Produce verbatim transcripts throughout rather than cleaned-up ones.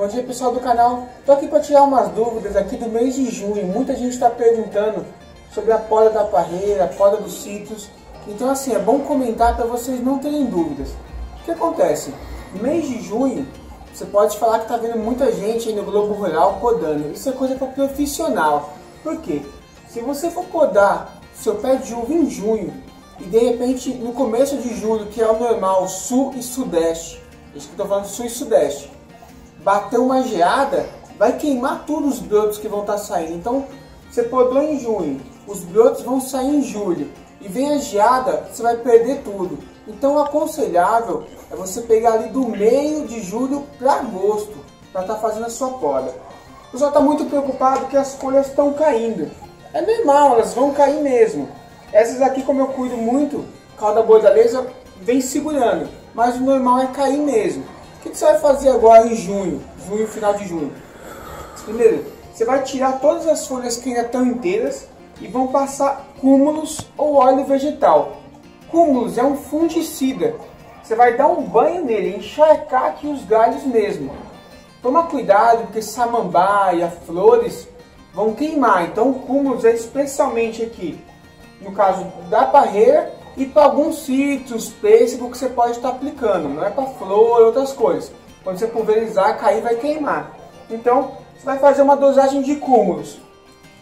Bom dia, pessoal do canal. Estou aqui para tirar umas dúvidas aqui do mês de junho. Muita gente está perguntando sobre a poda da parreira, a poda dos sítios. Então, assim, é bom comentar para vocês não terem dúvidas. O que acontece? Mês de junho, você pode falar que está vendo muita gente aí no Globo Rural podando. Isso é coisa para profissional. Por quê? Se você for podar seu pé de uva em junho e, de repente, no começo de julho, que é o normal, sul e sudeste, isso que eu estou falando, sul e sudeste, bater uma geada, vai queimar todos os brotos que vão estar saindo. Então, você podou em junho, os brotos vão sair em julho, e vem a geada, você vai perder tudo. Então, o aconselhável é você pegar ali do meio de julho para agosto, para estar fazendo a sua poda. O pessoal está muito preocupado que as folhas estão caindo. É normal, elas vão cair mesmo. Essas aqui, como eu cuido muito, calda bordaleza vem segurando, mas o normal é cair mesmo. O que você vai fazer agora em junho, junho, final de junho? Primeiro, você vai tirar todas as folhas que ainda estão inteiras e vão passar cúmulos ou óleo vegetal. Cúmulos é um fungicida. Você vai dar um banho nele, encharcar aqui os galhos mesmo. Toma cuidado, porque samambaia, flores vão queimar. Então, cúmulos é especialmente aqui, no caso da parreira, e para alguns sítios, pêssego que você pode estar aplicando, não é para flor e outras coisas. Quando você pulverizar, cair, vai queimar. Então, você vai fazer uma dosagem de cúmulos.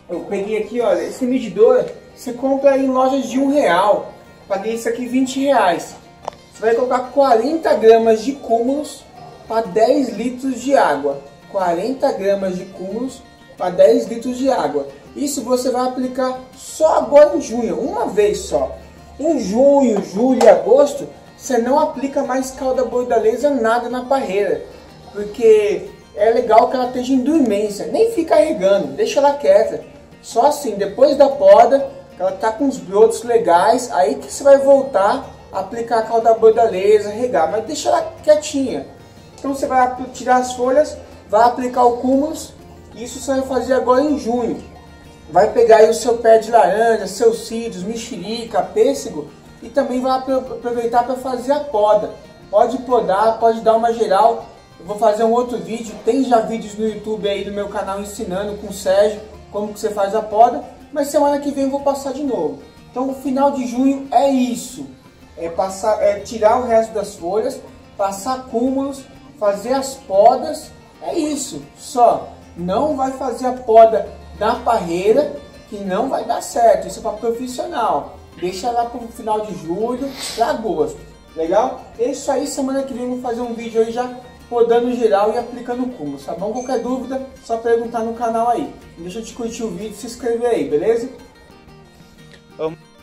Eu peguei aqui, olha, esse medidor, você compra em lojas de um real. Paguei isso aqui vinte reais. Você vai colocar quarenta gramas de cúmulos para dez litros de água. quarenta gramas de cúmulos para dez litros de água. Isso você vai aplicar só agora em junho, uma vez só. Em junho, julho e agosto, você não aplica mais calda bordaleza nada na parreira, porque é legal que ela esteja em dormência, nem fica regando, deixa ela quieta. Só assim, depois da poda, ela está com os brotos legais, aí que você vai voltar a aplicar a calda bordaleza, regar, mas deixa ela quietinha. Então você vai tirar as folhas, vai aplicar o cúmulos, isso você vai fazer agora em junho. Vai pegar aí o seu pé de laranja, seus cílios, mexerica, pêssego, e também vai aproveitar para fazer a poda. Pode podar, pode dar uma geral. Eu vou fazer um outro vídeo, tem já vídeos no YouTube aí do meu canal ensinando com o Sérgio como que você faz a poda, mas semana que vem eu vou passar de novo. Então o final de junho é isso, é, passar, é tirar o resto das folhas, passar cúmulos, fazer as podas, é isso, só. Não vai fazer a poda da parreira, que não vai dar certo, isso é para profissional. Deixa lá para o final de julho, para agosto, legal? É isso aí, semana que vem eu vou fazer um vídeo aí já podando geral e aplicando cúmulos, tá bom? Qualquer dúvida, só perguntar no canal aí. Deixa de curtir o vídeo e se inscrever aí, beleza? Vamos.